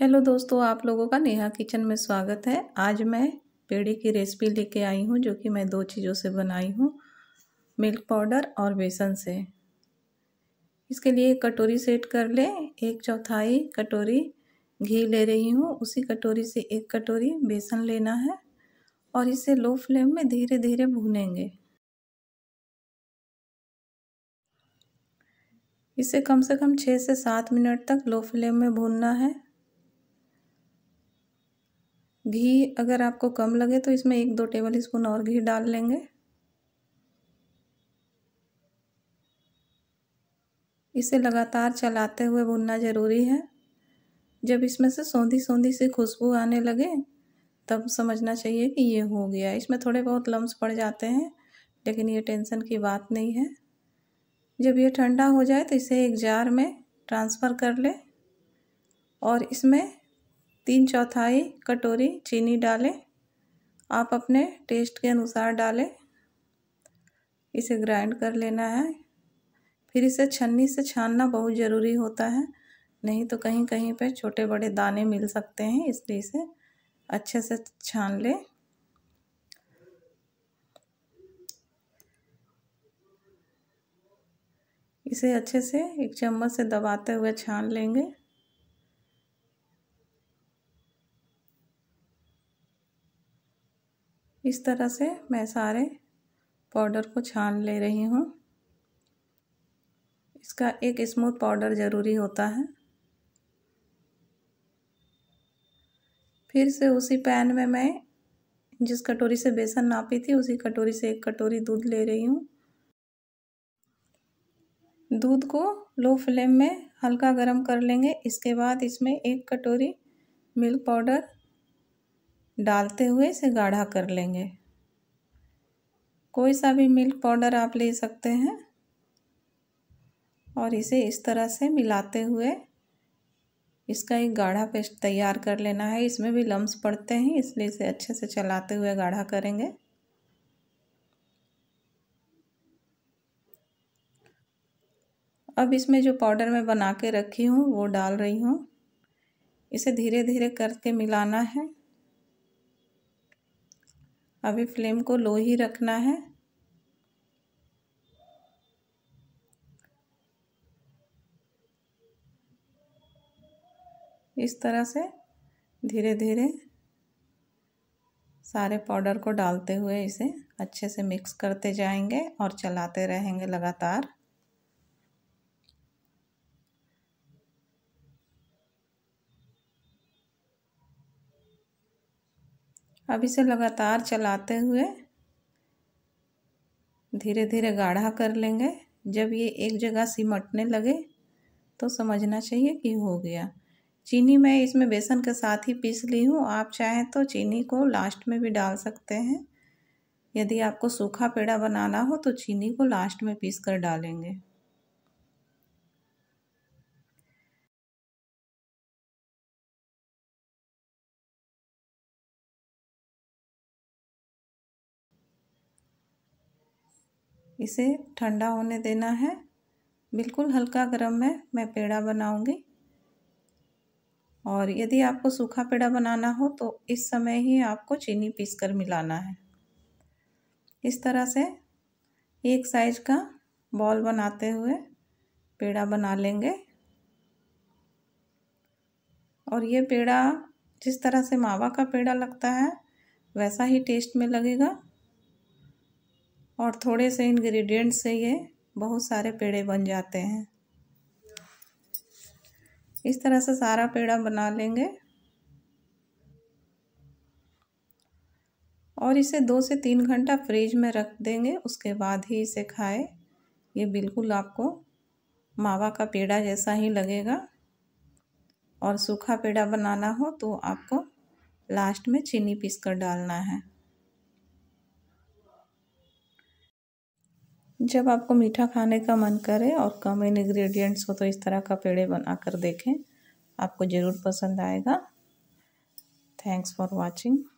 Hello दोस्तों, आप लोगों का नेहा किचन में स्वागत है। आज मैं पेड़े की रेसिपी लेके आई हूँ, जो कि मैं दो चीज़ों से बनाई हूँ, मिल्क पाउडर और बेसन से। इसके लिए एक कटोरी सेट कर लें। एक चौथाई कटोरी घी ले रही हूँ, उसी कटोरी से एक कटोरी बेसन लेना है और इसे लो फ्लेम में धीरे धीरे भूनेंगे। इसे कम से कम 6 से 7 मिनट तक लो फ्लेम में भूनना है। घी अगर आपको कम लगे तो इसमें 1-2 टेबल स्पून और घी डाल लेंगे। इसे लगातार चलाते हुए भूनना ज़रूरी है। जब इसमें से सौंधी सौंधी सी खुशबू आने लगे तब समझना चाहिए कि ये हो गया। इसमें थोड़े बहुत लम्स पड़ जाते हैं, लेकिन ये टेंशन की बात नहीं है। जब ये ठंडा हो जाए तो इसे एक जार में ट्रांसफ़र कर लें और इसमें 3/4 कटोरी चीनी डालें। आप अपने टेस्ट के अनुसार डालें। इसे ग्राइंड कर लेना है। फिर इसे छन्नी से छानना बहुत ज़रूरी होता है, नहीं तो कहीं कहीं पे छोटे बड़े दाने मिल सकते हैं, इसलिए इसे अच्छे से छान लें। इसे अच्छे से एक चम्मच से दबाते हुए छान लेंगे। इस तरह से मैं सारे पाउडर को छान ले रही हूँ। इसका एक स्मूथ पाउडर ज़रूरी होता है। फिर से उसी पैन में मैं जिस कटोरी से बेसन नापी थी, उसी कटोरी से एक कटोरी दूध ले रही हूँ। दूध को लो फ्लेम में हल्का गरम कर लेंगे। इसके बाद इसमें 1 कटोरी मिल्क पाउडर डालते हुए इसे गाढ़ा कर लेंगे। कोई सा भी मिल्क पाउडर आप ले सकते हैं और इसे इस तरह से मिलाते हुए इसका एक गाढ़ा पेस्ट तैयार कर लेना है। इसमें भी लम्स पड़ते हैं, इसलिए इसे अच्छे से चलाते हुए गाढ़ा करेंगे। अब इसमें जो पाउडर मैं बना के रखी हूँ वो डाल रही हूँ। इसे धीरे धीरे करके मिलाना है। अभी फ्लेम को लो ही रखना है। इस तरह से धीरे धीरे सारे पाउडर को डालते हुए इसे अच्छे से मिक्स करते जाएंगे और चलाते रहेंगे लगातार। अब इसे लगातार चलाते हुए धीरे धीरे गाढ़ा कर लेंगे। जब ये एक जगह सिमटने लगे तो समझना चाहिए कि हो गया। चीनी मैं इसमें बेसन के साथ ही पीस ली हूँ। आप चाहें तो चीनी को लास्ट में भी डाल सकते हैं। यदि आपको सूखा पेड़ा बनाना हो तो चीनी को लास्ट में पीस कर डालेंगे। इसे ठंडा होने देना है। बिल्कुल हल्का गर्म में मैं पेड़ा बनाऊंगी। और यदि आपको सूखा पेड़ा बनाना हो तो इस समय ही आपको चीनी पीसकर मिलाना है। इस तरह से एक साइज का बॉल बनाते हुए पेड़ा बना लेंगे। और ये पेड़ा जिस तरह से मावा का पेड़ा लगता है वैसा ही टेस्ट में लगेगा। और थोड़े से इंग्रेडिएंट्स से ये बहुत सारे पेड़े बन जाते हैं। इस तरह से सारा पेड़ा बना लेंगे और इसे 2 से 3 घंटा फ्रिज में रख देंगे। उसके बाद ही इसे खाएं। ये बिल्कुल आपको मावा का पेड़ा जैसा ही लगेगा। और सूखा पेड़ा बनाना हो तो आपको लास्ट में चीनी पीस कर डालना है। जब आपको मीठा खाने का मन करे और कम इंग्रेडिएंट्स हो तो इस तरह का पेड़े बना कर देखें, आपको ज़रूर पसंद आएगा। Thanks for watching.